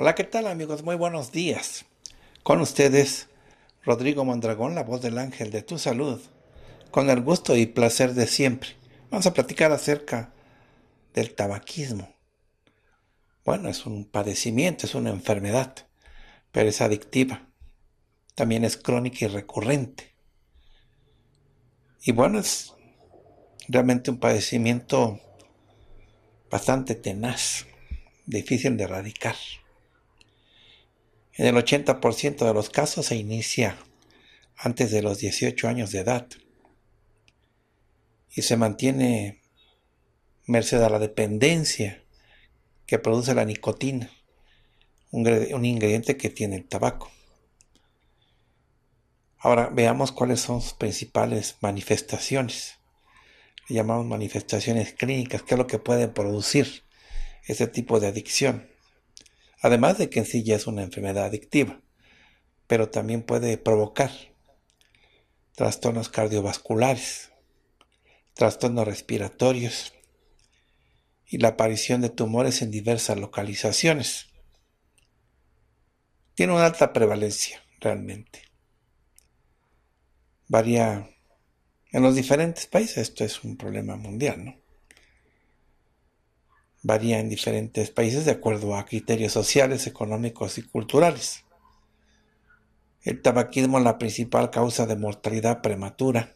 Hola, ¿qué tal amigos? Muy buenos días. Con ustedes, Rodrigo Mondragón, la voz del ángel de tu salud. Con el gusto y placer de siempre. Vamos a platicar acerca del tabaquismo. Bueno, es un padecimiento, es una enfermedad, pero es adictiva. También es crónica y recurrente. Y bueno, es realmente un padecimiento bastante tenaz, difícil de erradicar. En el 80% de los casos se inicia antes de los 18 años de edad y se mantiene merced a la dependencia que produce la nicotina, un ingrediente que tiene el tabaco. Ahora veamos cuáles son sus principales manifestaciones. Le llamamos manifestaciones clínicas, qué es lo que puede producir este tipo de adicción. Además de que en sí ya es una enfermedad adictiva, pero también puede provocar trastornos cardiovasculares, trastornos respiratorios y la aparición de tumores en diversas localizaciones. Tiene una alta prevalencia realmente. Varía en los diferentes países, esto es un problema mundial, ¿no? Varía en diferentes países de acuerdo a criterios sociales, económicos y culturales. El tabaquismo es la principal causa de mortalidad prematura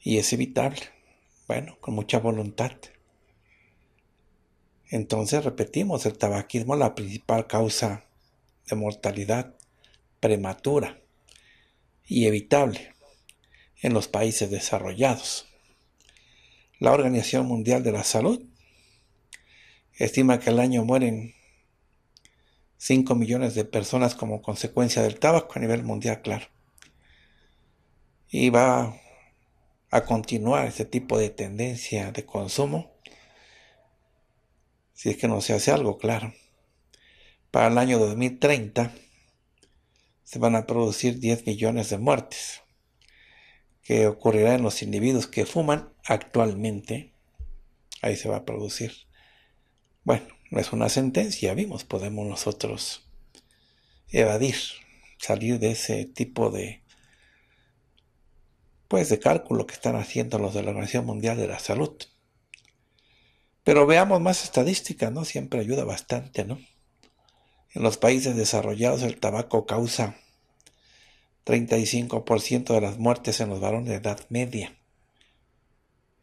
y es evitable, bueno, con mucha voluntad. Entonces, repetimos, el tabaquismo es la principal causa de mortalidad prematura y evitable en los países desarrollados. La Organización Mundial de la Salud estima que al año mueren 5 millones de personas como consecuencia del tabaco a nivel mundial, claro. Y va a continuar este tipo de tendencia de consumo, si es que no se hace algo, claro. Para el año 2030 se van a producir 10 millones de muertes, que ocurrirá en los individuos que fuman actualmente. Ahí se va a producir. Bueno, no es una sentencia, vimos, podemos nosotros evadir, salir de ese tipo de, pues, de cálculo que están haciendo los de la Organización Mundial de la Salud. Pero veamos más estadísticas, ¿no? Siempre ayuda bastante, ¿no? En los países desarrollados el tabaco causa 35% de las muertes en los varones de edad media.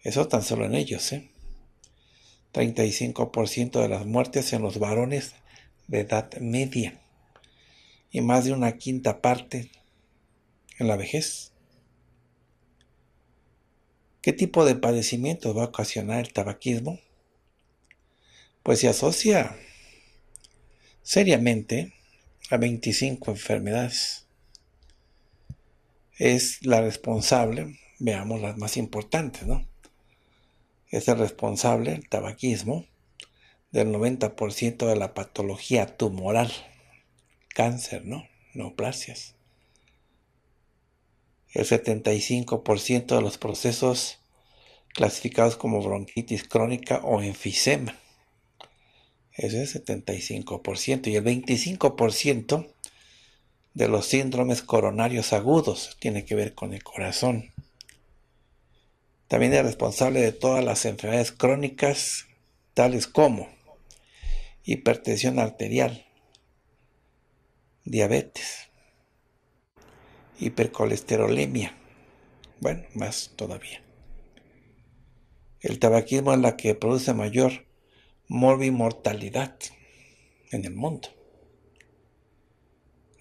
Eso tan solo en ellos, 35% de las muertes en los varones de edad media y más de una quinta parte en la vejez. ¿Qué tipo de padecimientos va a ocasionar el tabaquismo? Pues se asocia seriamente a 25 enfermedades. Es la responsable, veamos las más importantes, ¿no? Es el responsable, el tabaquismo, del 90% de la patología tumoral, cáncer, ¿no? Neoplasias. El 75% de los procesos clasificados como bronquitis crónica o enfisema. Ese es el 75%. Y el 25% de los síndromes coronarios agudos, tiene que ver con el corazón. También es responsable de todas las enfermedades crónicas, tales como hipertensión arterial, diabetes, hipercolesterolemia, bueno, más todavía. El tabaquismo es la que produce mayor morbimortalidad en el mundo.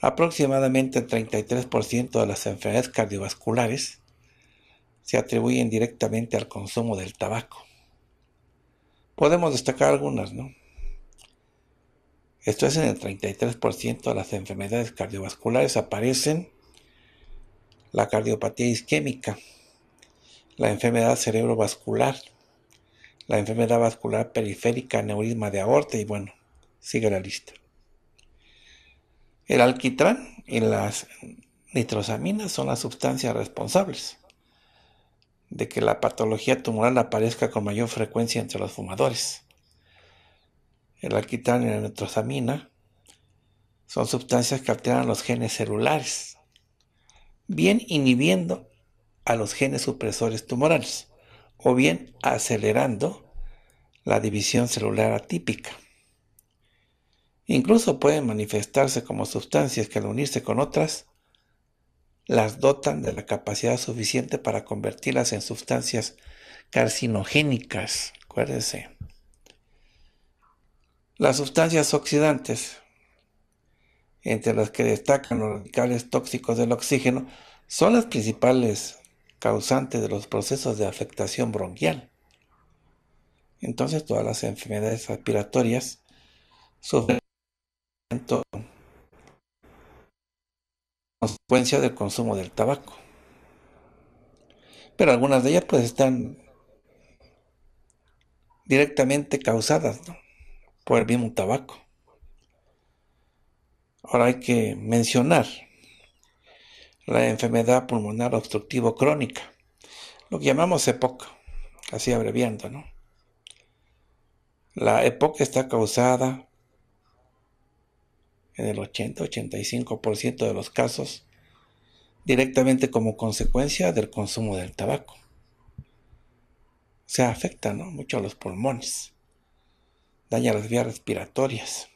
Aproximadamente el 33% de las enfermedades cardiovasculares se atribuyen directamente al consumo del tabaco. Podemos destacar algunas, ¿no? Esto es en el 33% de las enfermedades cardiovasculares aparecen la cardiopatía isquémica, la enfermedad cerebrovascular, la enfermedad vascular periférica, aneurisma de aorta y bueno, sigue la lista. El alquitrán y las nitrosaminas son las sustancias responsables de que la patología tumoral aparezca con mayor frecuencia entre los fumadores. El alquitrán y la nitrosamina son sustancias que alteran los genes celulares, bien inhibiendo a los genes supresores tumorales o bien acelerando la división celular atípica. Incluso pueden manifestarse como sustancias que al unirse con otras las dotan de la capacidad suficiente para convertirlas en sustancias carcinogénicas. Acuérdense. Las sustancias oxidantes, entre las que destacan los radicales tóxicos del oxígeno, son las principales causantes de los procesos de afectación bronquial. Entonces todas las enfermedades respiratorias sufren consecuencia del consumo del tabaco, pero algunas de ellas pues están directamente causadas, ¿no?, por el mismo tabaco. Ahora hay que mencionar la enfermedad pulmonar obstructivo crónica, lo que llamamos EPOC, así abreviando, ¿no? La EPOC está causada en el 80-85% de los casos directamente como consecuencia del consumo del tabaco. O sea, afecta, ¿no?, mucho a los pulmones, daña las vías respiratorias,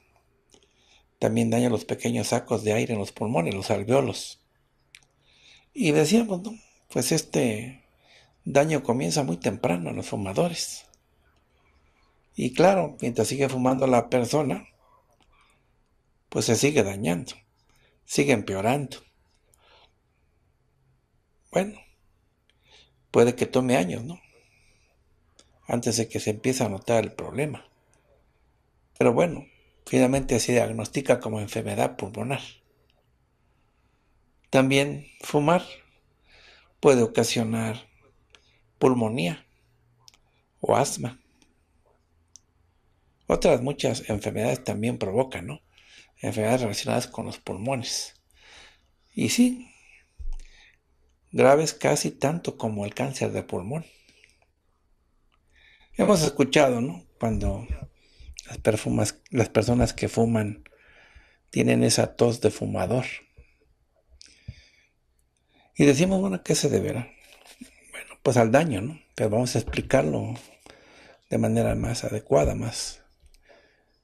también daña los pequeños sacos de aire en los pulmones, los alveolos. Y decíamos, ¿no?, pues este daño comienza muy temprano en los fumadores. Y claro, mientras sigue fumando la persona, pues se sigue dañando, sigue empeorando. Bueno, puede que tome años, ¿no?, antes de que se empiece a notar el problema. Pero bueno, finalmente se diagnostica como enfermedad pulmonar. También fumar puede ocasionar pulmonía o asma. Otras muchas enfermedades también provocan, ¿no?, enfermedades relacionadas con los pulmones. Y sí, graves casi tanto como el cáncer de pulmón. Hemos escuchado, ¿no?, cuando las personas que fuman tienen esa tos de fumador. Y decimos, bueno, ¿a qué se deberá? Bueno, pues al daño, ¿no? Pero vamos a explicarlo de manera más adecuada, más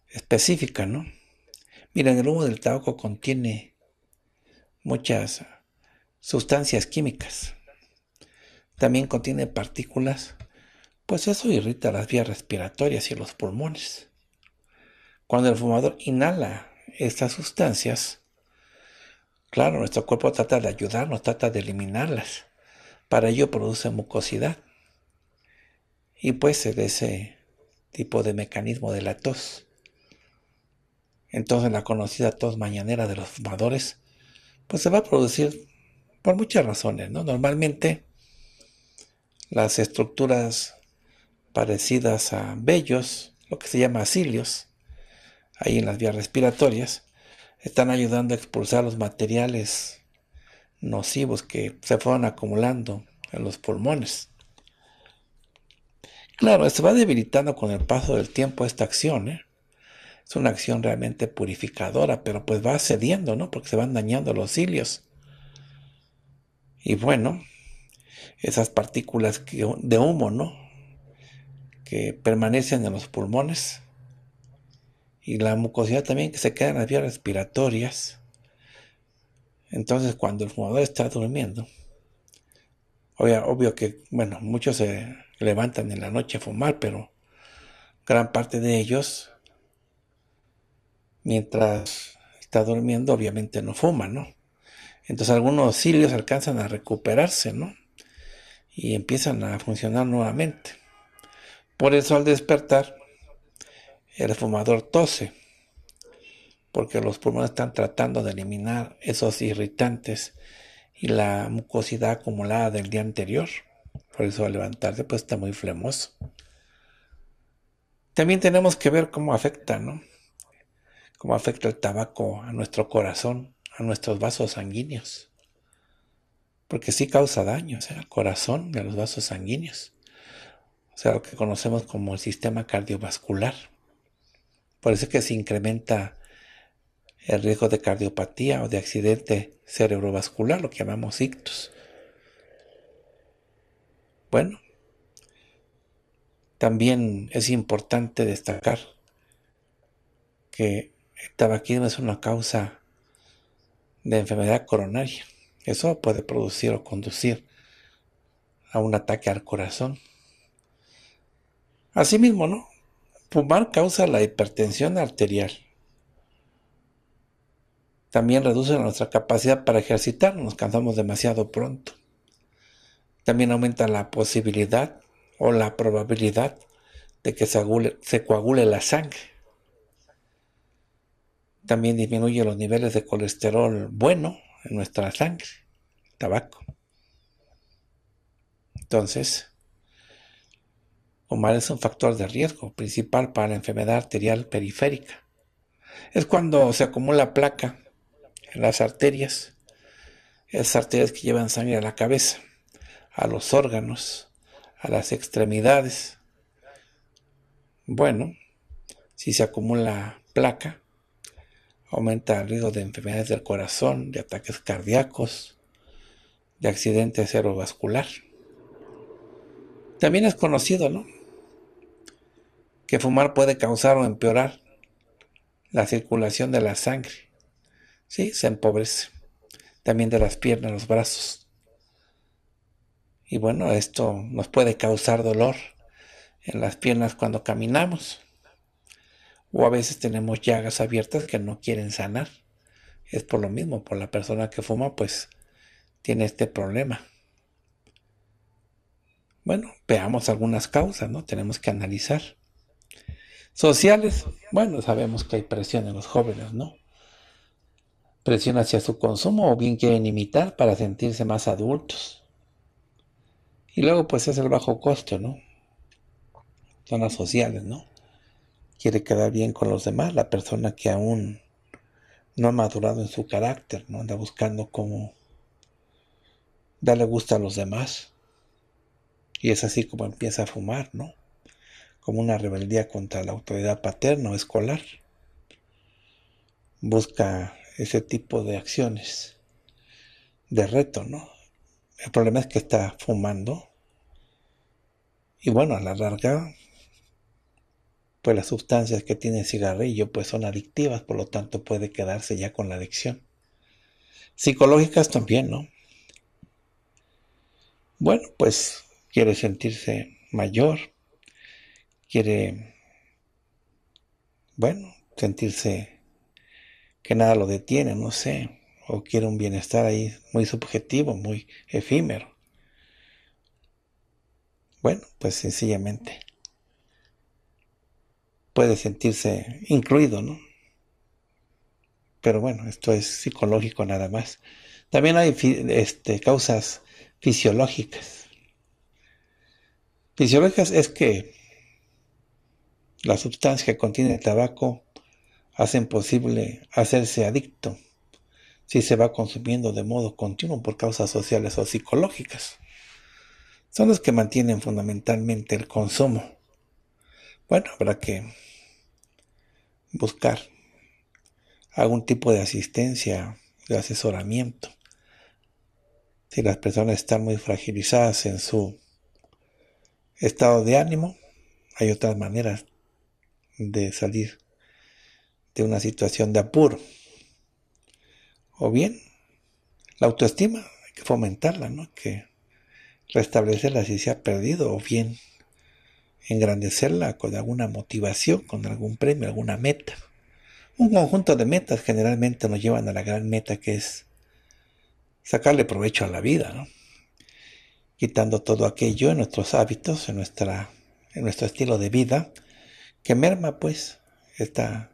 específica, ¿no? Miren, el humo del tabaco contiene muchas sustancias químicas. También contiene partículas, pues eso irrita las vías respiratorias y los pulmones. Cuando el fumador inhala estas sustancias, claro, nuestro cuerpo trata de ayudarnos, trata de eliminarlas. Para ello produce mucosidad. Y pues es ese tipo de mecanismo de la tos. Entonces la conocida tos mañanera de los fumadores pues se va a producir por muchas razones, ¿no? Normalmente las estructuras parecidas a vellos, lo que se llama cilios, ahí en las vías respiratorias, están ayudando a expulsar los materiales nocivos que se fueron acumulando en los pulmones. Claro, se va debilitando con el paso del tiempo esta acción, ¿eh? Es una acción realmente purificadora, pero pues va cediendo, ¿no?, porque se van dañando los cilios. Y bueno, esas partículas de humo, ¿no?, que permanecen en los pulmones y la mucosidad también que se queda en las vías respiratorias. Entonces, cuando el fumador está durmiendo, obvio que, bueno, muchos se levantan en la noche a fumar, pero gran parte de ellos, mientras está durmiendo obviamente no fuma, ¿no? Entonces algunos cilios alcanzan a recuperarse, ¿no? Y empiezan a funcionar nuevamente. Por eso al despertar, el fumador tose, porque los pulmones están tratando de eliminar esos irritantes y la mucosidad acumulada del día anterior. Por eso al levantarse pues está muy flemoso. También tenemos que ver cómo afecta, ¿no? Cómo afecta el tabaco a nuestro corazón, a nuestros vasos sanguíneos. Porque sí causa daños al corazón y a los vasos sanguíneos. O sea, lo que conocemos como el sistema cardiovascular. Por eso es que se incrementa el riesgo de cardiopatía o de accidente cerebrovascular, lo que llamamos ictus. Bueno, también es importante destacar que el tabaquismo es una causa de enfermedad coronaria. Eso puede producir o conducir a un ataque al corazón. Asimismo, ¿no? Fumar causa la hipertensión arterial. También reduce nuestra capacidad para ejercitarnos, nos cansamos demasiado pronto. También aumenta la posibilidad o la probabilidad de que se coagule la sangre. También disminuye los niveles de colesterol bueno en nuestra sangre, tabaco. Entonces, fumar es un factor de riesgo principal para la enfermedad arterial periférica. Es cuando se acumula placa en las arterias, esas arterias que llevan sangre a la cabeza, a los órganos, a las extremidades. Bueno, si se acumula placa, aumenta el riesgo de enfermedades del corazón, de ataques cardíacos, de accidente cerebrovascular. También es conocido, ¿no?, que fumar puede causar o empeorar la circulación de la sangre. Sí, se empobrece. También de las piernas, los brazos. Y bueno, esto nos puede causar dolor en las piernas cuando caminamos. O a veces tenemos llagas abiertas que no quieren sanar. Es por lo mismo, por la persona que fuma, pues tiene este problema. Bueno, veamos algunas causas, ¿no? Tenemos que analizar. Sociales, bueno, sabemos que hay presión en los jóvenes, ¿no? Presión hacia su consumo o bien quieren imitar para sentirse más adultos. Y luego pues es el bajo costo, ¿no? Son las sociales, ¿no? Quiere quedar bien con los demás, la persona que aún no ha madurado en su carácter, ¿no? Anda buscando cómo darle gusto a los demás. Y es así como empieza a fumar, ¿no? Como una rebeldía contra la autoridad paterna o escolar. Busca ese tipo de acciones de reto, ¿no? El problema es que está fumando. Y bueno, a la larga, pues las sustancias que tiene el cigarrillo pues son adictivas, por lo tanto puede quedarse ya con la adicción. Psicológicas también, ¿no? Bueno, pues quiere sentirse mayor, quiere, bueno, sentirse que nada lo detiene, no sé, o quiere un bienestar ahí muy subjetivo, muy efímero. Bueno, pues sencillamente puede sentirse incluido, ¿no? Pero bueno, esto es psicológico nada más. También hay causas fisiológicas. Fisiológicas es que las sustancias que contiene el tabaco hacen posible hacerse adicto si se va consumiendo de modo continuo por causas sociales o psicológicas. Son las que mantienen fundamentalmente el consumo. Bueno, habrá que buscar algún tipo de asistencia, de asesoramiento. Si las personas están muy fragilizadas en su estado de ánimo, hay otras maneras de salir de una situación de apuro. O bien, la autoestima, hay que fomentarla, ¿no? Hay que restablecerla si se ha perdido, o bien engrandecerla con alguna motivación, con algún premio, alguna meta. Un conjunto de metas generalmente nos llevan a la gran meta, que es sacarle provecho a la vida, ¿no? Quitando todo aquello en nuestros hábitos, en nuestro estilo de vida, que merma pues esta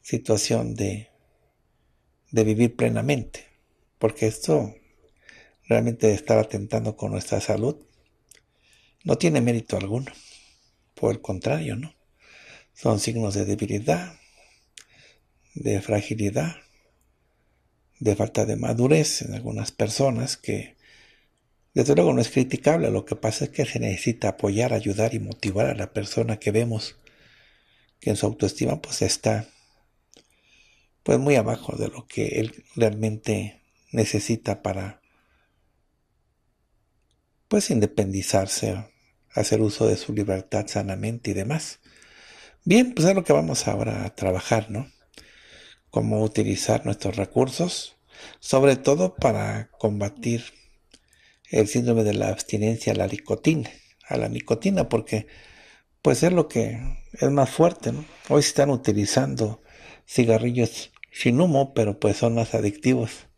situación de vivir plenamente, porque esto realmente estar atentando con nuestra salud no tiene mérito alguno. Por el contrario, ¿no? Son signos de debilidad, de fragilidad, de falta de madurez en algunas personas, que desde luego no es criticable. Lo que pasa es que se necesita apoyar, ayudar y motivar a la persona que vemos que en su autoestima pues está pues muy abajo de lo que él realmente necesita para pues independizarse, hacer uso de su libertad sanamente y demás. Bien, pues es lo que vamos ahora a trabajar, ¿no? Cómo utilizar nuestros recursos, sobre todo para combatir el síndrome de la abstinencia a la nicotina, porque pues es lo que es más fuerte, ¿no? Hoy se están utilizando cigarrillos sin humo, pero pues son más adictivos.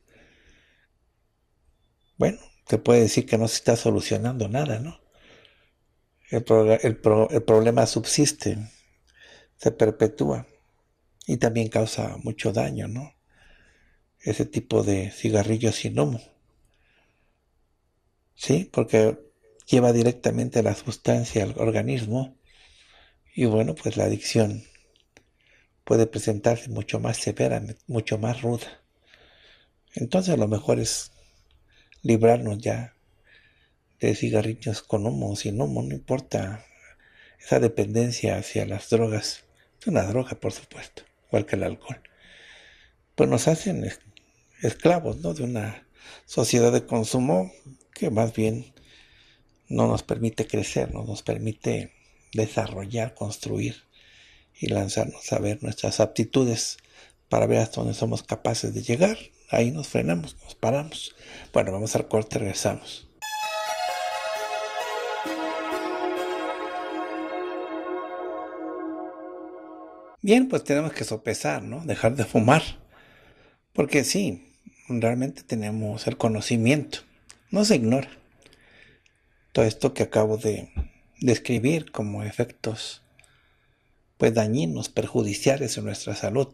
Bueno, te puede decir que no se está solucionando nada, ¿no? El problema subsiste, se perpetúa y también causa mucho daño, ¿no? Ese tipo de cigarrillos sin humo. Sí, porque lleva directamente la sustancia al organismo y bueno, pues la adicción puede presentarse mucho más severa, mucho más ruda. Entonces lo mejor es librarnos ya de cigarrillos con humo o sin humo, no importa. Esa dependencia hacia las drogas, es una droga por supuesto, igual que el alcohol, pues nos hacen esclavos, ¿no? De una sociedad de consumo que más bien no nos permite crecer, no nos permite desarrollar, construir y lanzarnos a ver nuestras aptitudes para ver hasta dónde somos capaces de llegar. Ahí nos frenamos, nos paramos. Bueno, vamos al corte, regresamos. Bien, pues tenemos que sopesar, ¿no? Dejar de fumar. Porque sí, realmente tenemos el conocimiento. No se ignora. Todo esto que acabo de describir como efectos pues dañinos, perjudiciales en nuestra salud,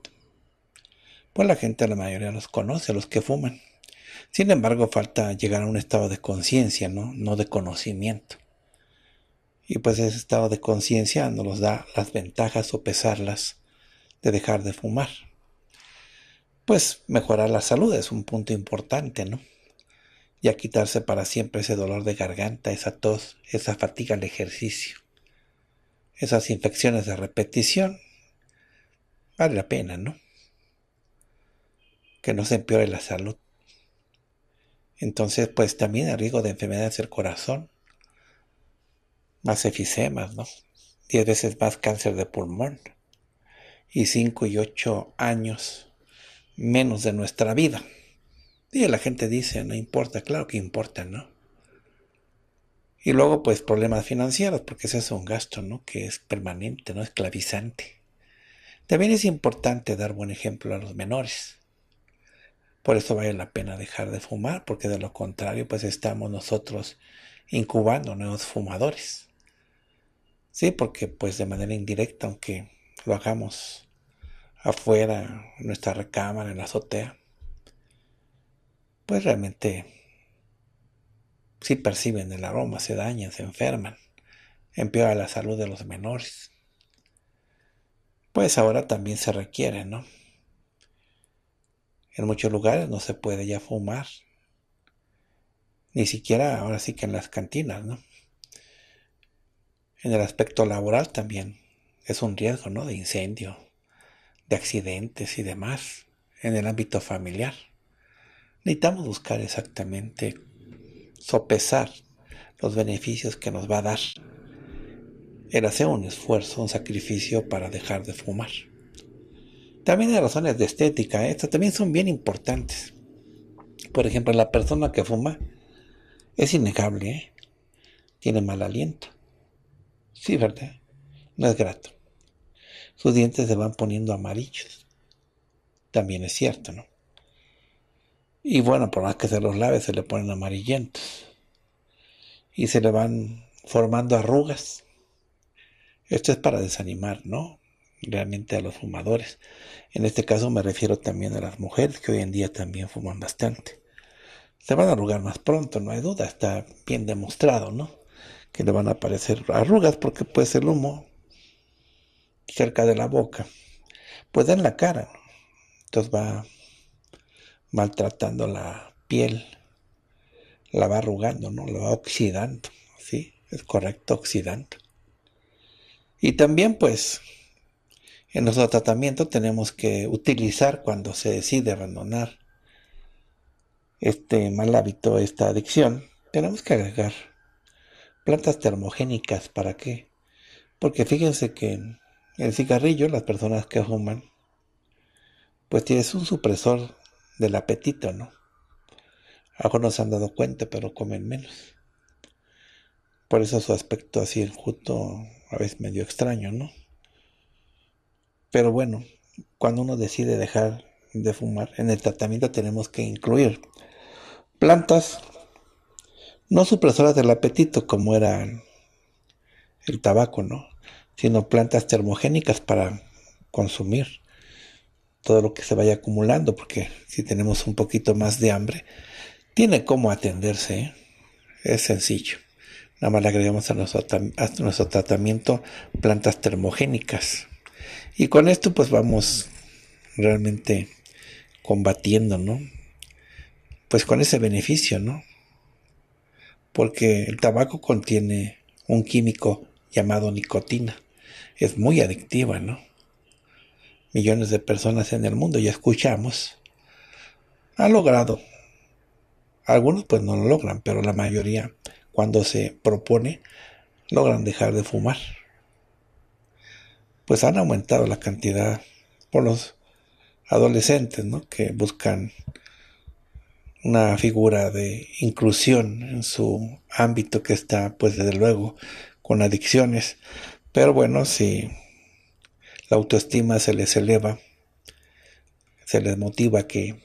pues la gente, la mayoría los conoce, los que fuman. Sin embargo, falta llegar a un estado de conciencia, ¿no? No de conocimiento. Y pues ese estado de conciencia nos da las ventajas o pesarlas de dejar de fumar. Pues mejorar la salud es un punto importante, ¿no? Ya quitarse para siempre ese dolor de garganta, esa tos, esa fatiga al ejercicio, esas infecciones de repetición. Vale la pena, ¿no? Que no se empeore la salud. Entonces, pues también el riesgo de enfermedades del corazón, más efisemas, ¿no? 10 veces más cáncer de pulmón y 5 y 8 años menos de nuestra vida. Y la gente dice, no importa, claro que importa, ¿no? Y luego, pues, problemas financieros, porque ese es un gasto, ¿no? Que es permanente, ¿no? Esclavizante. También es importante dar buen ejemplo a los menores. Por eso vale la pena dejar de fumar, porque de lo contrario, pues, estamos nosotros incubando nuevos fumadores. Sí, porque pues de manera indirecta, aunque lo hagamos afuera, en nuestra recámara, en la azotea, pues realmente sí perciben el aroma, se dañan, se enferman, empeora la salud de los menores. Pues ahora también se requiere, ¿no? En muchos lugares no se puede ya fumar, ni siquiera ahora sí que en las cantinas, ¿no? En el aspecto laboral también es un riesgo, ¿no? De incendio, de accidentes y demás. En el ámbito familiar necesitamos buscar exactamente, sopesar los beneficios que nos va a dar el hacer un esfuerzo, un sacrificio para dejar de fumar. También hay razones de estética, estas también son bien importantes. Por ejemplo, la persona que fuma es innegable, ¿eh? Tiene mal aliento. Sí, ¿verdad? No es grato. Sus dientes se van poniendo amarillos. también es cierto, ¿no? Y bueno, por más que se los lave, se le ponen amarillentos y se le van formando arrugas. Esto es para desanimar, ¿no?, realmente a los fumadores. En este caso me refiero también a las mujeres, que hoy en día también fuman bastante. Se van a arrugar más pronto, no hay duda, está bien demostrado, ¿no?, que le van a aparecer arrugas, porque pues el humo cerca de la boca pues da en la cara, ¿no? Entonces va maltratando la piel, la va arrugando, ¿no?, la va oxidando, ¿sí? Es correcto, oxidando. Y también pues en nuestro tratamiento tenemos que utilizar, cuando se decide abandonar este mal hábito, esta adicción, tenemos que agregar plantas termogénicas. ¿Para qué? Porque fíjense que el cigarrillo, las personas que fuman, pues es un supresor del apetito, ¿no? Algunos se han dado cuenta, pero comen menos. Por eso su aspecto así enjuto, a veces medio extraño, ¿no? Pero bueno, cuando uno decide dejar de fumar, en el tratamiento tenemos que incluir plantas no supresoras del apetito, como era el tabaco, ¿no?, sino plantas termogénicas para consumir todo lo que se vaya acumulando, porque si tenemos un poquito más de hambre, tiene cómo atenderse, ¿eh? Es sencillo. Nada más le agregamos a nuestro tratamiento plantas termogénicas. Y con esto pues vamos realmente combatiendo, ¿no?, pues con ese beneficio, ¿no?, porque el tabaco contiene un químico llamado nicotina. Es muy adictiva, ¿no? Millones de personas en el mundo, ya escuchamos, han logrado. Algunos pues no lo logran, pero la mayoría, cuando se propone, logran dejar de fumar. Pues han aumentado la cantidad por los adolescentes, ¿no?, que buscan una figura de inclusión en su ámbito, que está pues desde luego con adicciones. Pero bueno, si la autoestima se les eleva, se les motiva que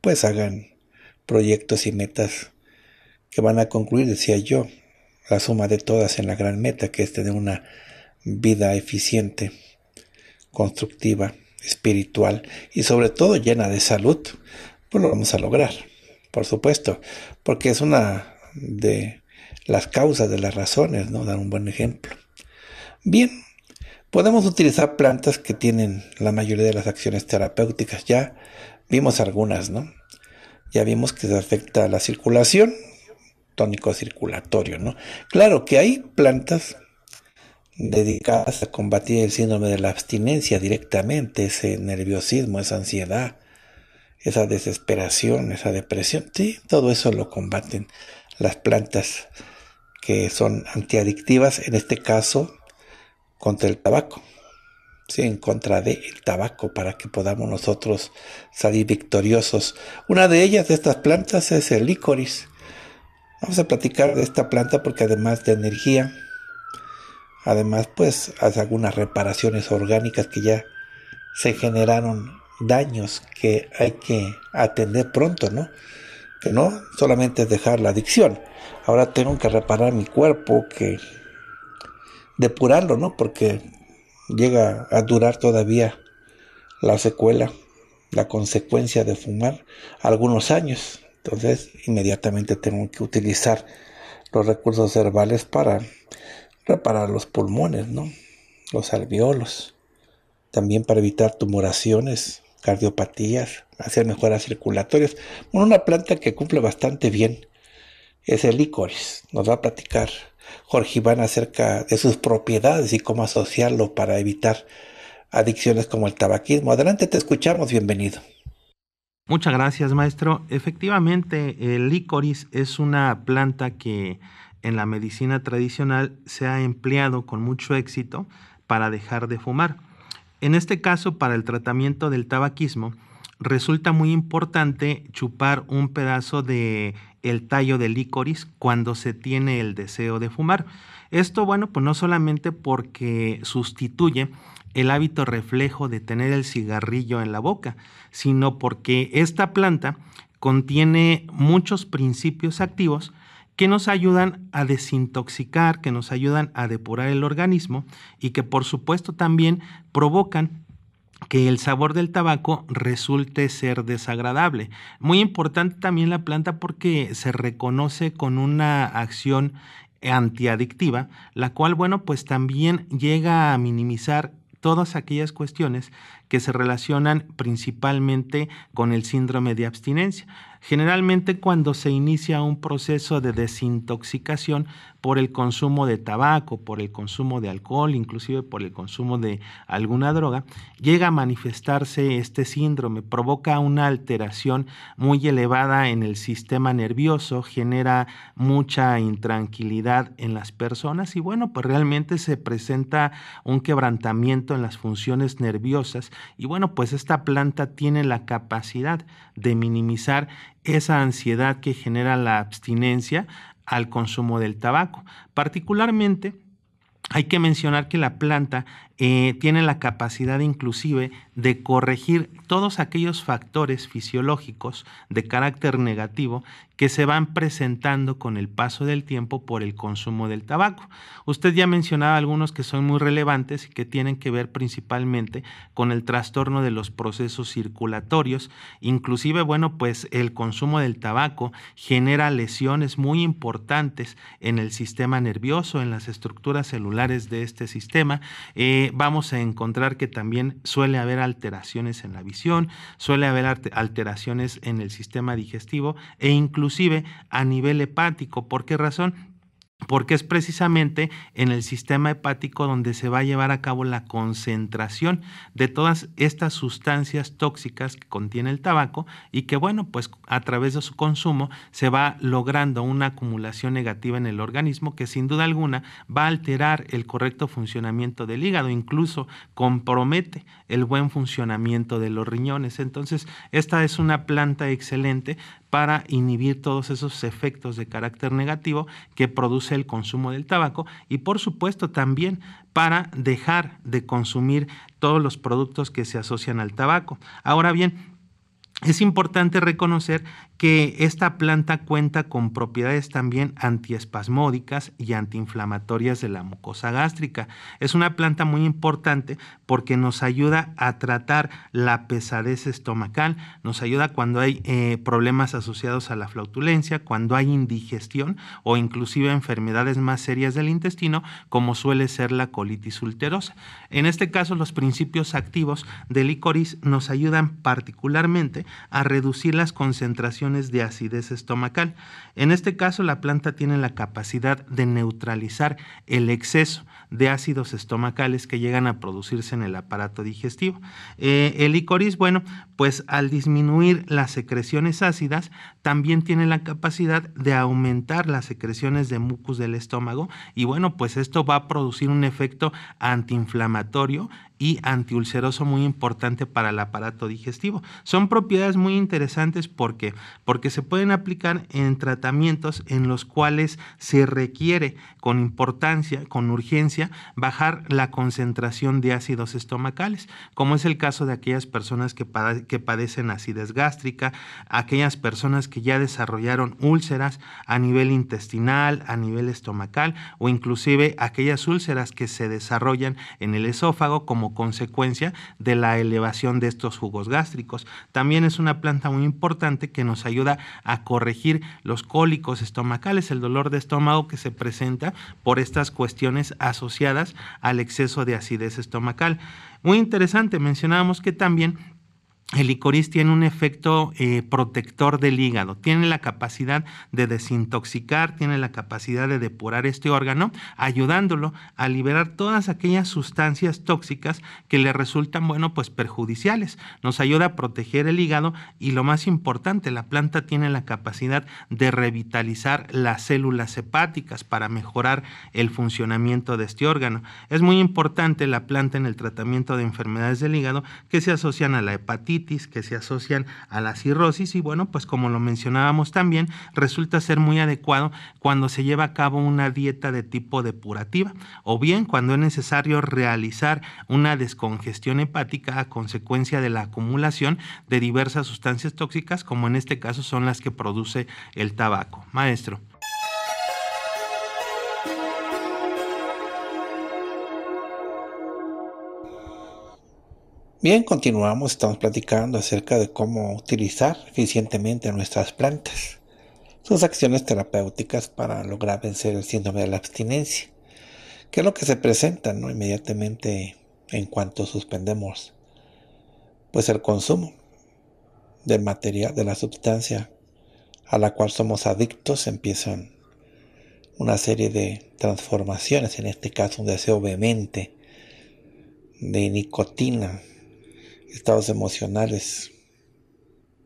pues hagan proyectos y metas que van a concluir, decía yo, la suma de todas en la gran meta, que es tener una vida eficiente, constructiva, espiritual y sobre todo llena de salud. Pues lo vamos a lograr, por supuesto, porque es una de las causas, de las razones, ¿no?, dar un buen ejemplo. Bien, podemos utilizar plantas que tienen la mayoría de las acciones terapéuticas. Ya vimos algunas, ¿no? Ya vimos que se afecta a la circulación, tónico circulatorio, ¿no? Claro que hay plantas dedicadas a combatir el síndrome de la abstinencia directamente, ese nerviosismo, esa ansiedad, esa desesperación, esa depresión. Sí, todo eso lo combaten las plantas que son antiadictivas, en este caso contra el tabaco, sí, en contra del tabaco, para que podamos nosotros salir victoriosos. Una de ellas, de estas plantas, es el licorice. Vamos a platicar de esta planta porque además de energía, además pues hace algunas reparaciones orgánicas que ya se generaron, daños que hay que atender pronto, ¿no? Que no solamente es dejar la adicción, ahora tengo que reparar mi cuerpo, que depurarlo, ¿no?, porque llega a durar todavía la secuela, la consecuencia de fumar, algunos años. Entonces inmediatamente tengo que utilizar los recursos herbales para reparar los pulmones, ¿no?, los alveolos, también para evitar tumoraciones, cardiopatías, hacer mejoras circulatorias. Bueno, una planta que cumple bastante bien es el licorice. Nos va a platicar Jorge Iván acerca de sus propiedades y cómo asociarlo para evitar adicciones como el tabaquismo. Adelante, te escuchamos, bienvenido. Muchas gracias, maestro. Efectivamente, el licorice es una planta que en la medicina tradicional se ha empleado con mucho éxito para dejar de fumar. En este caso, para el tratamiento del tabaquismo, resulta muy importante chupar un pedazo del tallo de licorice cuando se tiene el deseo de fumar. Esto, bueno, pues no solamente porque sustituye el hábito reflejo de tener el cigarrillo en la boca, sino porque esta planta contiene muchos principios activos que nos ayudan a desintoxicar, que nos ayudan a depurar el organismo y que por supuesto también provocan que el sabor del tabaco resulte ser desagradable. Muy importante también la planta porque se reconoce con una acción antiadictiva, la cual, bueno, pues también llega a minimizar todas aquellas cuestiones que se relacionan principalmente con el síndrome de abstinencia. Generalmente cuando se inicia un proceso de desintoxicación por el consumo de tabaco, por el consumo de alcohol, inclusive por el consumo de alguna droga, llega a manifestarse este síndrome, provoca una alteración muy elevada en el sistema nervioso, genera mucha intranquilidad en las personas y bueno, pues realmente se presenta un quebrantamiento en las funciones nerviosas y bueno, pues esta planta tiene la capacidad de minimizar esa ansiedad que genera la abstinencia al consumo del tabaco. Particularmente, hay que mencionar que la planta tiene la capacidad inclusive de corregir todos aquellos factores fisiológicos de carácter negativo que se van presentando con el paso del tiempo por el consumo del tabaco. Usted ya mencionaba algunos que son muy relevantes y que tienen que ver principalmente con el trastorno de los procesos circulatorios. Inclusive, bueno, pues el consumo del tabaco genera lesiones muy importantes en el sistema nervioso, en las estructuras celulares de este sistema. Vamos a encontrar que también suele haber alteraciones en la visión, suele haber alteraciones en el sistema digestivo e inclusive a nivel hepático. ¿Por qué razón? Porque es precisamente en el sistema hepático donde se va a llevar a cabo la concentración de todas estas sustancias tóxicas que contiene el tabaco y que, bueno, pues a través de su consumo se va logrando una acumulación negativa en el organismo que sin duda alguna va a alterar el correcto funcionamiento del hígado, incluso compromete el buen funcionamiento de los riñones. Entonces, esta es una planta excelente para inhibir todos esos efectos de carácter negativo que produce el consumo del tabaco y por supuesto también para dejar de consumir todos los productos que se asocian al tabaco. Ahora bien, es importante reconocer que esta planta cuenta con propiedades también antiespasmódicas y antiinflamatorias de la mucosa gástrica. Es una planta muy importante porque nos ayuda a tratar la pesadez estomacal, nos ayuda cuando hay problemas asociados a la flautulencia, cuando hay indigestión o inclusive enfermedades más serias del intestino, como suele ser la colitis ulcerosa. En este caso, los principios activos de Licorice nos ayudan particularmente a reducir las concentraciones de acidez estomacal. En este caso, la planta tiene la capacidad de neutralizar el exceso de ácidos estomacales que llegan a producirse en el aparato digestivo. El Licorice, bueno, pues al disminuir las secreciones ácidas, también tiene la capacidad de aumentar las secreciones de mucus del estómago y bueno, pues esto va a producir un efecto antiinflamatorio y antiulceroso muy importante para el aparato digestivo. Son propiedades muy interesantes porque se pueden aplicar en tratamientos en los cuales se requiere con importancia, con urgencia, bajar la concentración de ácidos estomacales, como es el caso de aquellas personas que padecen acidez gástrica, aquellas personas que ya desarrollaron úlceras a nivel intestinal, a nivel estomacal o inclusive aquellas úlceras que se desarrollan en el esófago como consecuencia de la elevación de estos jugos gástricos. También es una planta muy importante que nos ayuda a corregir los cólicos estomacales, el dolor de estómago que se presenta por estas cuestiones asociadas al exceso de acidez estomacal. Muy interesante, mencionábamos que también el Licorice tiene un efecto protector del hígado, tiene la capacidad de desintoxicar, tiene la capacidad de depurar este órgano, ayudándolo a liberar todas aquellas sustancias tóxicas que le resultan, bueno, pues perjudiciales. Nos ayuda a proteger el hígado y lo más importante, la planta tiene la capacidad de revitalizar las células hepáticas para mejorar el funcionamiento de este órgano. Es muy importante la planta en el tratamiento de enfermedades del hígado que se asocian a la hepatitis, artritis que se asocian a la cirrosis y bueno, pues como lo mencionábamos también, resulta ser muy adecuado cuando se lleva a cabo una dieta de tipo depurativa o bien cuando es necesario realizar una descongestión hepática a consecuencia de la acumulación de diversas sustancias tóxicas, como en este caso son las que produce el tabaco. Maestro. Bien, continuamos, estamos platicando acerca de cómo utilizar eficientemente nuestras plantas, sus acciones terapéuticas para lograr vencer el síndrome de la abstinencia, que es lo que se presenta, ¿no?, inmediatamente en cuanto suspendemos pues el consumo del material, de la sustancia a la cual somos adictos. Empiezan una serie de transformaciones, en este caso un deseo vehemente de nicotina, estados emocionales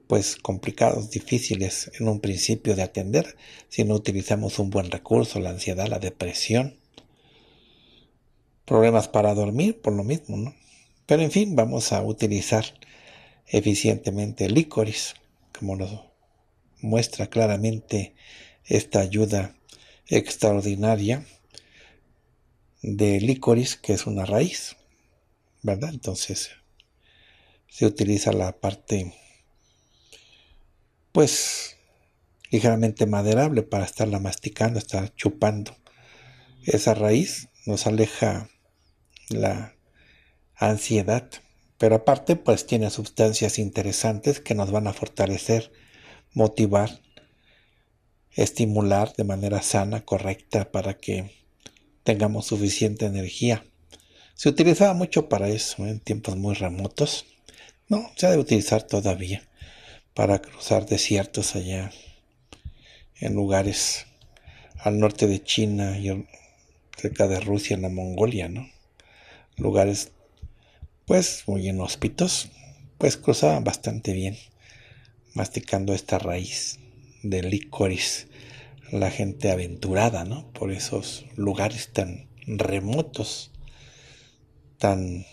pues complicados, difíciles en un principio de atender si no utilizamos un buen recurso, la ansiedad, la depresión, problemas para dormir por lo mismo, ¿no? Pero en fin, vamos a utilizar eficientemente Licorice, como nos muestra claramente esta ayuda extraordinaria de Licorice, que es una raíz, ¿verdad? Entonces se utiliza la parte pues ligeramente maderable para estarla masticando, estar chupando. Esa raíz nos aleja la ansiedad, pero aparte pues tiene sustancias interesantes que nos van a fortalecer, motivar, estimular de manera sana, correcta, para que tengamos suficiente energía. Se utilizaba mucho para eso en tiempos muy remotos. No, se ha de utilizar todavía para cruzar desiertos allá en lugares al norte de China y cerca de Rusia, en la Mongolia, ¿no? Lugares pues muy inhóspitos, pues cruzaban bastante bien masticando esta raíz de Licorice, la gente aventurada, ¿no?, por esos lugares tan remotos, tan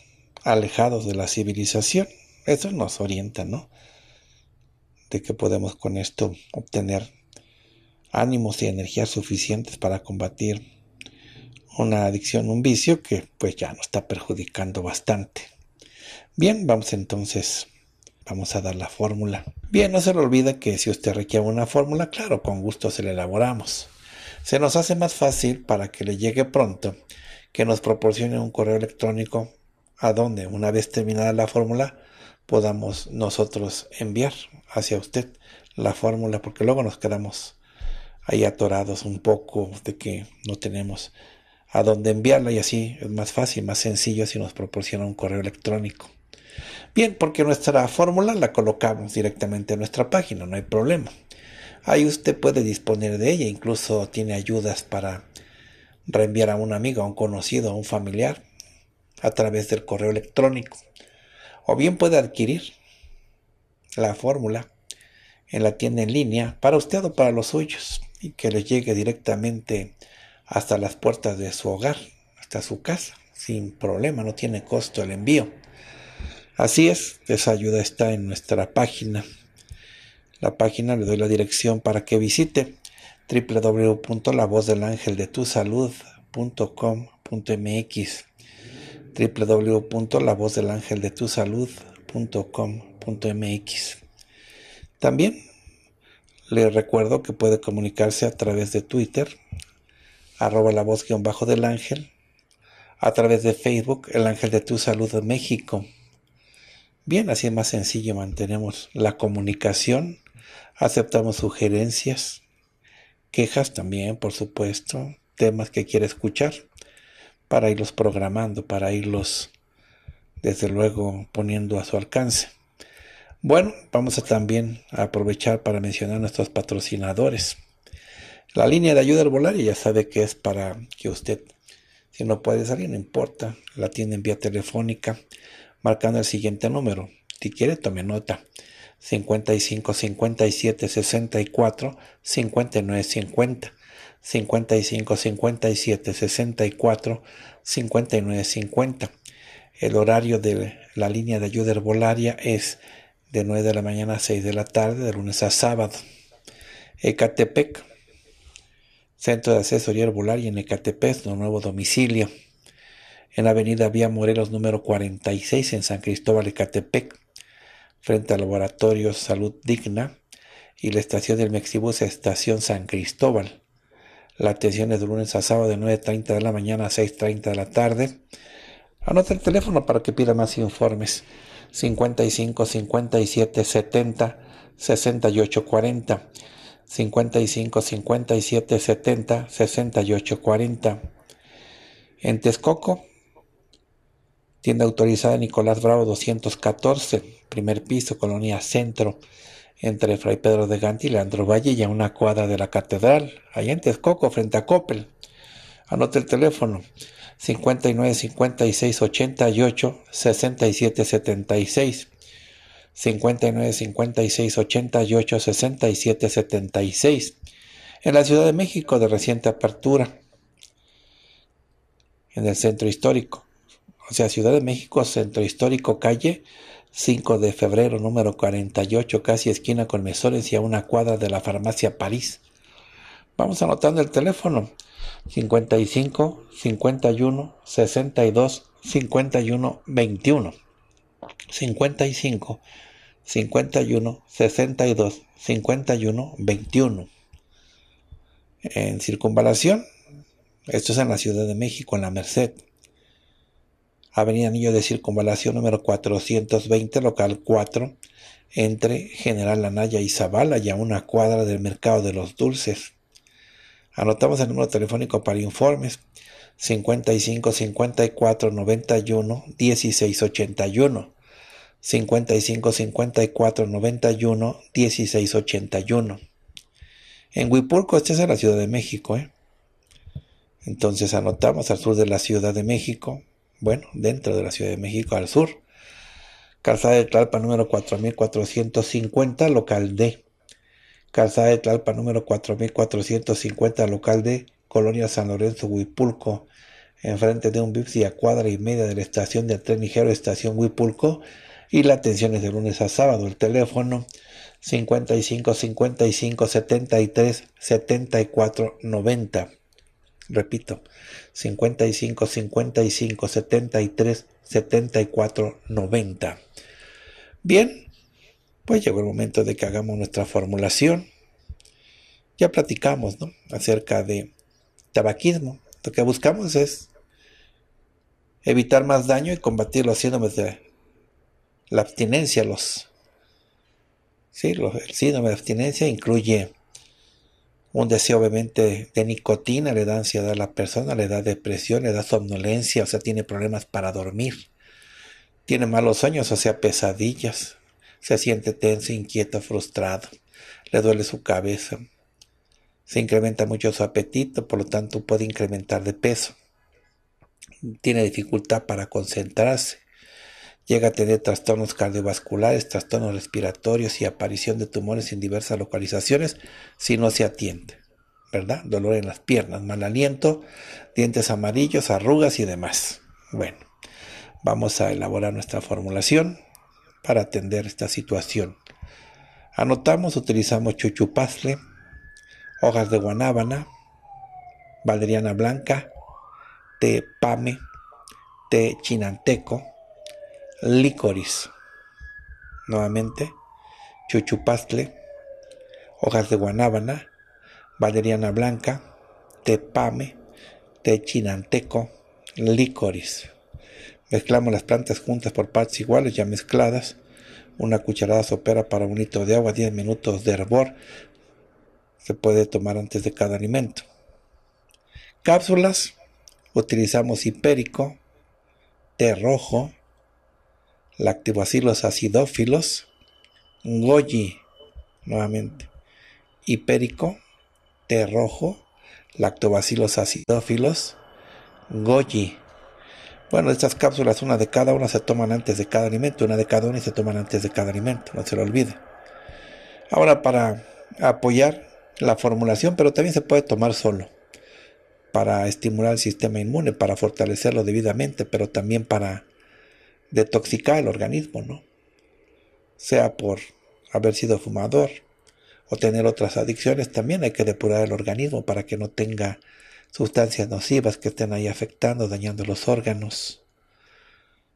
alejados de la civilización. Eso nos orienta, ¿no?, de que podemos con esto obtener ánimos y energías suficientes para combatir una adicción, un vicio que pues ya nos está perjudicando bastante. Bien, vamos entonces, vamos a dar la fórmula. Bien, no se le olvide que si usted requiere una fórmula, claro, con gusto se la elaboramos. Se nos hace más fácil para que le llegue pronto que nos proporcione un correo electrónico a donde, una vez terminada la fórmula, podamos nosotros enviar hacia usted la fórmula, porque luego nos quedamos ahí atorados un poco de que no tenemos a dónde enviarla, y así es más fácil, más sencillo si nos proporciona un correo electrónico. Bien, porque nuestra fórmula la colocamos directamente en nuestra página, no hay problema. Ahí usted puede disponer de ella, incluso tiene ayudas para reenviar a un amigo, a un conocido, a un familiar a través del correo electrónico. O bien puede adquirir la fórmula en la tienda en línea para usted o para los suyos y que le llegue directamente hasta las puertas de su hogar, hasta su casa, sin problema, no tiene costo el envío. Así es, esa ayuda está en nuestra página. La página, le doy la dirección para que visite www.lavozdelangeldetusalud.com.mx www.lavozdelangeldetusalud.com.mx. También les recuerdo que puede comunicarse a través de Twitter, @lavoz_del ángel, a través de Facebook, El Ángel de Tu Salud México. Bien, así es más sencillo, mantenemos la comunicación, aceptamos sugerencias, quejas también, por supuesto, temas que quiere escuchar, para irlos programando, para irlos, desde luego, poniendo a su alcance. Bueno, vamos a también aprovechar para mencionar nuestros patrocinadores. La línea de ayuda arbolaria ya sabe que es para que usted, si no puede salir, no importa, la tiene en vía telefónica, marcando el siguiente número. Si quiere, tome nota. 55 57 64 59 50. 55 57 64 59 50. El horario de la línea de ayuda herbolaria es de 9 de la mañana a 6 de la tarde, de lunes a sábado. Ecatepec, Centro de Asesoría Herbolar y en Ecatepec, un nuevo domicilio. En Avenida Vía Morelos, número 46, en San Cristóbal, Ecatepec, frente al Laboratorio Salud Digna y la estación del Mexibus, Estación San Cristóbal. La atención es de lunes a sábado de 9:30 de la mañana a 6:30 de la tarde. Anota el teléfono para que pida más informes. 55 57 70 68 40. 55 57 70 68 40. En Texcoco, tienda autorizada Nicolás Bravo 214, primer piso, Colonia Centro, entre Fray Pedro de Gante y Leandro Valle, y a una cuadra de la Catedral, allá en Texcoco, frente a Coppel. Anota el teléfono 59 56 88 67 76. 59 56 88 67 76. En la Ciudad de México, de reciente apertura, en el Centro Histórico, o sea, Ciudad de México, Centro Histórico, calle 5 de febrero, número 48, casi esquina con Mesores y a una cuadra de la Farmacia París. Vamos anotando el teléfono. 55 51 62 51 21. 55 51 62 51 21. En Circunvalación, esto es en la Ciudad de México, en la Merced. Avenida Niño de Circunvalación, número 420, local 4, entre General Anaya y Zavala, y a una cuadra del Mercado de los Dulces. Anotamos el número telefónico para informes: 55 54 91 16 81. 55 54 91 16 81. En Huipulco, este es en la Ciudad de México, Entonces anotamos al sur de la Ciudad de México. Bueno, dentro de la Ciudad de México, al sur, Calzada de Tlalpan número 4450, local D. Calzada de Tlalpan número 4450, local D, Colonia San Lorenzo, Huipulco, enfrente de un Vips y a cuadra y media de la estación de tren ligero, estación Huipulco, y la atención es de lunes a sábado. El teléfono 55 55 73 74 90. Repito, 55 55 73 74 90. Bien, pues llegó el momento de que hagamos nuestra formulación. Ya platicamos, ¿no?, acerca de tabaquismo. Lo que buscamos es evitar más daño y combatir los síndromes de la abstinencia. El síndrome de abstinencia incluye un deseo obviamente de nicotina, le da ansiedad a la persona, le da depresión, le da somnolencia, o sea, tiene problemas para dormir. Tiene malos sueños, o sea, pesadillas. Se siente tenso, inquieto, frustrado. Le duele su cabeza. Se incrementa mucho su apetito, por lo tanto puede incrementar de peso. Tiene dificultad para concentrarse. Llega a tener trastornos cardiovasculares, trastornos respiratorios y aparición de tumores en diversas localizaciones si no se atiende, ¿verdad? Dolor en las piernas, mal aliento, dientes amarillos, arrugas y demás. Bueno, vamos a elaborar nuestra formulación para atender esta situación. Anotamos, utilizamos chuchupazle, hojas de guanábana, valeriana blanca, té pame, té chinanteco, licorice. Nuevamente, chuchupazle, hojas de guanábana, valeriana blanca, té pame, té chinanteco, licorice. Mezclamos las plantas juntas por partes iguales, ya mezcladas. Una cucharada sopera para 1 litro de agua, 10 minutos de hervor. Se puede tomar antes de cada alimento. Cápsulas, utilizamos hipérico, té rojo, lactobacilos acidófilos, goji, nuevamente, hipérico, té rojo, lactobacilos acidófilos, goji. Bueno, estas cápsulas, una de cada una, se toman antes de cada alimento, una de cada una y se toman antes de cada alimento, no se lo olvide. Ahora, para apoyar la formulación, pero también se puede tomar solo, para estimular el sistema inmune, para fortalecerlo debidamente, pero también para detoxicar el organismo, ¿no? sea por haber sido fumador o tener otras adicciones, también hay que depurar el organismo para que no tenga sustancias nocivas que estén ahí afectando, dañando los órganos.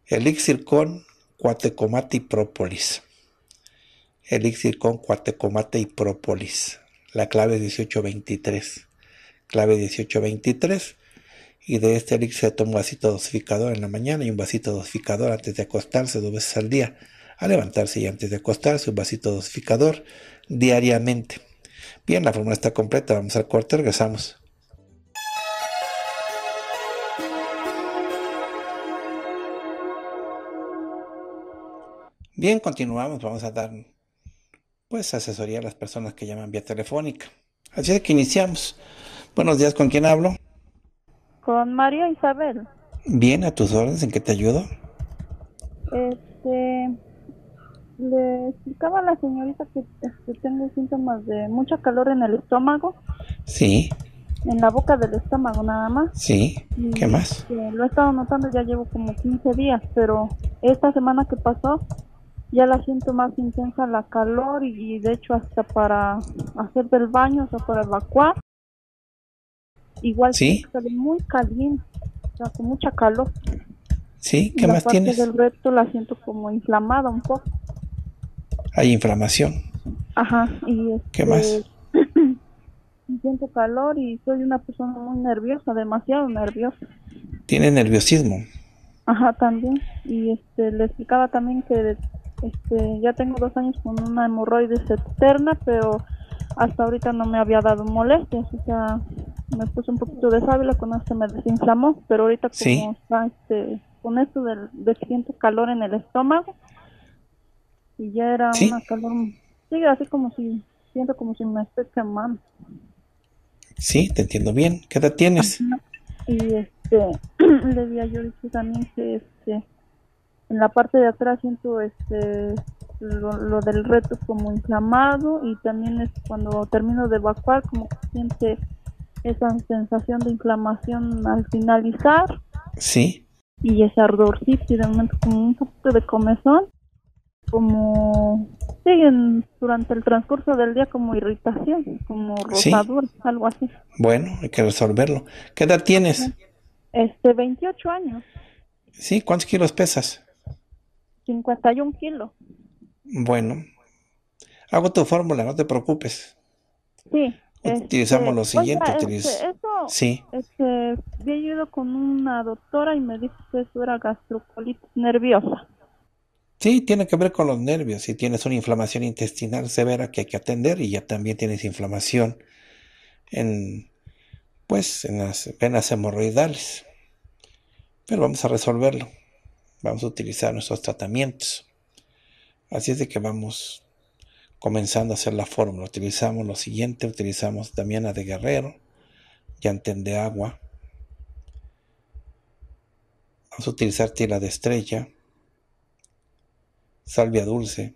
Elixir con cuatecomate y própolis. Elixir con cuatecomate y própolis. La clave es 1823. Clave 1823. Y de este elixir se toma un vasito dosificador en la mañana y un vasito dosificador antes de acostarse 2 veces al día. A levantarse y antes de acostarse, un vasito dosificador diariamente. Bien, la fórmula está completa. Vamos al corte, regresamos. Bien, continuamos. Vamos a dar pues asesoría a las personas que llaman vía telefónica. Así es que iniciamos. Buenos días, ¿con quién hablo? Con María Isabel. Bien, a tus órdenes, ¿en qué te ayudo? Le explicaba a la señorita que tengo síntomas de mucha calor en el estómago. Sí. En la boca del estómago nada más. Sí, ¿qué más? Lo he estado notando, ya llevo como 15 días, pero esta semana que pasó ya la siento más intensa la calor y de hecho hasta para hacer del baño, o sea, para evacuar. Igual sí, sale muy caliente, o sea, con mucha calor. Sí, ¿qué más tienes? La parte del recto la siento como inflamada un poco. Hay inflamación. Ajá. Y ¿qué más? Siento calor y soy una persona muy nerviosa, demasiado nerviosa. ¿Tiene nerviosismo? Ajá, también. Y le explicaba también que ya tengo 2 años con una hemorroides externa, pero hasta ahorita no me había dado molestias, o sea, me puse un poquito de sábila, con eso me desinflamó, pero ahorita como ¿sí? está con esto de siento calor en el estómago y ya era ¿sí? una calor, sí, así como si siento como si me esté quemando. Sí, te entiendo bien. ¿Qué edad tienes? Ajá. Y le vi a Yorichi también que en la parte de atrás siento lo del reto como inflamado y también es cuando termino de evacuar como que siente esa sensación de inflamación al finalizar. Sí. Y ese ardorcito y de momento como un poquito de comezón. Como siguen durante el transcurso del día como irritación, como rosadura, sí, algo así. Bueno, hay que resolverlo. ¿Qué edad tienes? 28 años. Sí, ¿cuántos kilos pesas? 51 kilos. Bueno, hago tu fórmula, no te preocupes. Sí. Utilizamos lo siguiente. Oiga, eso, sí. Había ido con una doctora y me dijo que eso era gastrocolitis nerviosa. Sí, tiene que ver con los nervios. Si tienes una inflamación intestinal severa que hay que atender y ya también tienes inflamación en las venas hemorroidales. Pero vamos a resolverlo. Vamos a utilizar nuestros tratamientos. Así es de que vamos comenzando a hacer la fórmula. Utilizamos lo siguiente. Utilizamos damiana de guerrero, llantén de agua. Vamos a utilizar tila de estrella, salvia dulce,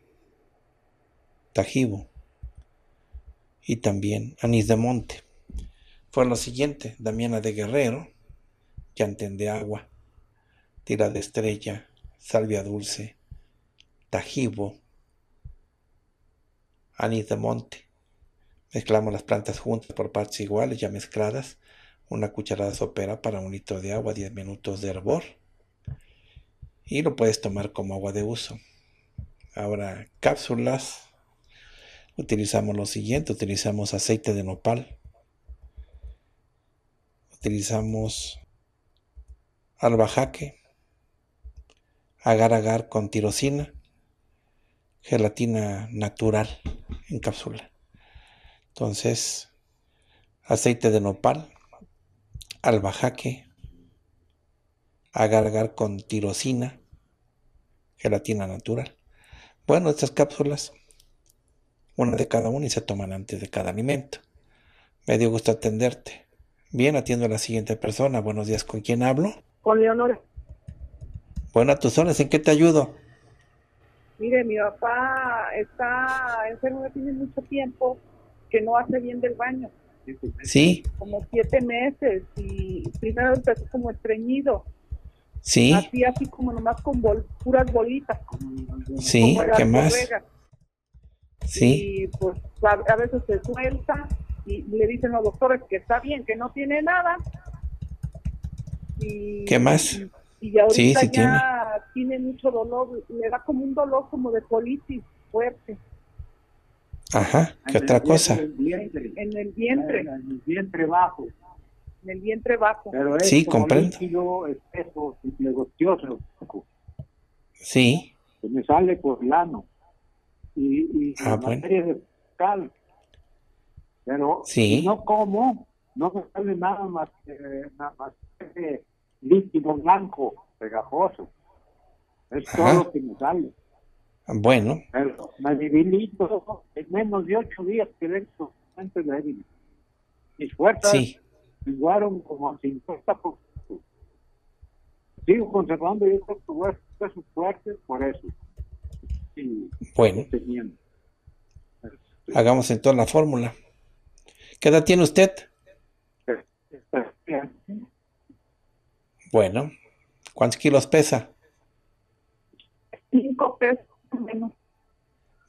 tajibo y también anís de monte. Fue lo siguiente: damiana de guerrero, llantén de agua, tila de estrella, salvia dulce, tajibo, anís de monte. Mezclamos las plantas juntas por partes iguales, ya mezcladas. 1 cucharada sopera para 1 litro de agua, 10 minutos de hervor. Y lo puedes tomar como agua de uso. Ahora, cápsulas. Utilizamos lo siguiente. Utilizamos aceite de nopal. Utilizamos albahaque, agar agar con tirosina, gelatina natural en cápsula. Entonces, aceite de nopal, albahaque, agar agar con tirosina, gelatina natural. Bueno, estas cápsulas, 1 de cada 1 y se toman antes de cada alimento. Me dio gusto atenderte. Bien, atiendo a la siguiente persona. Buenos días, ¿con quién hablo? Con Leonora. Bueno, a tus órdenes, ¿en qué te ayudo? Mire, mi papá está enfermo, tiene mucho tiempo que no hace bien del baño. Sí. Como 7 meses y primero empezó como estreñido. Sí. Así, así como nomás con puras bolitas. Sí, ¿qué más? Sí. Y pues a veces se suelta y le dicen los doctores que está bien, que no tiene nada. Y, ¿qué más? Y ahorita sí, sí ya tiene mucho dolor, le da como un dolor como de colitis fuerte. Ajá, ¿qué otra cosa? En el vientre. En el vientre bajo. En el vientre bajo. Pero es sí, comprendo. Espeso y negocioso. Sí. Se me sale por lano. Y bueno. Materia de cal. Pero sí. No como, no me sale nada más que líquido blanco, pegajoso. Es ajá. Todo lo que me sale. Bueno. Pero me debilito en menos de 8 días que dentro de la herida. Mis fuerzas sí. Igualaron como a 50%. Sigo conservando yo estos huesos fuertes por eso. Sí, bueno. Hagamos entonces la fórmula. ¿Qué edad tiene usted? Bueno. ¿Cuántos kilos pesa? 5 pesos.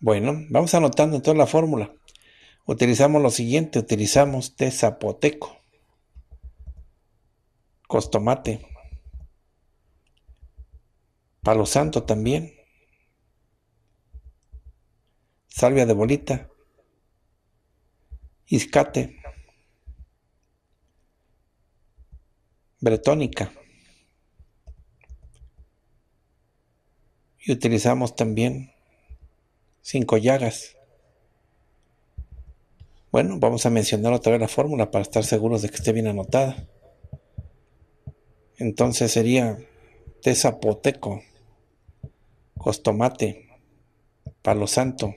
Bueno, vamos anotando entonces la fórmula. Utilizamos lo siguiente, utilizamos té zapoteco, costomate, palo santo también, salvia de bolita, iscate, bretónica. Y utilizamos también 5 llagas. Bueno, vamos a mencionar otra vez la fórmula para estar seguros de que esté bien anotada. Entonces sería té zapoteco, costomate, palo santo,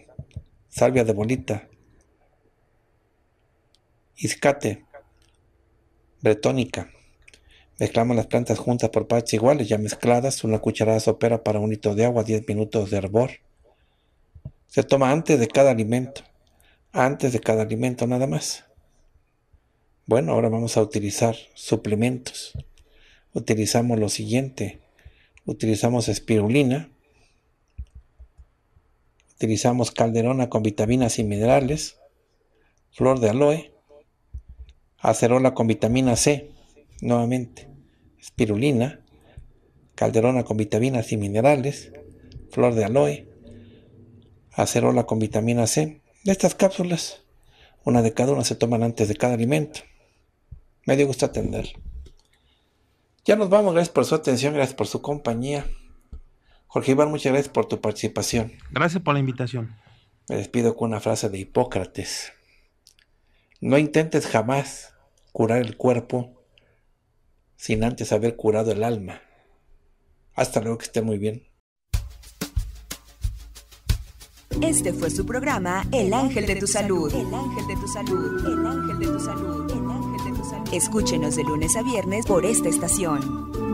salvia de bolita, iscate, bretónica. Mezclamos las plantas juntas por partes iguales, ya mezcladas, 1 cucharada sopera para 1 litro de agua, 10 minutos de hervor. Se toma antes de cada alimento nada más. Bueno, ahora vamos a utilizar suplementos. Utilizamos lo siguiente, utilizamos espirulina, utilizamos calderona con vitaminas y minerales, flor de aloe, acerola con vitamina C, nuevamente, espirulina, calderona con vitaminas y minerales, flor de aloe, acerola con vitamina C. Estas cápsulas, 1 de cada 1, se toman antes de cada alimento. Me dio gusto atender. Ya nos vamos, gracias por su atención, gracias por su compañía. Jorge Iván, muchas gracias por tu participación. Gracias por la invitación. Me despido con una frase de Hipócrates. No intentes jamás curar el cuerpo sin antes haber curado el alma. Hasta luego, que esté muy bien. Este fue su programa El Ángel de tu Salud. El Ángel de tu Salud. El Ángel de tu Salud. El Ángel de tu Salud. Escúchenos de lunes a viernes por esta estación.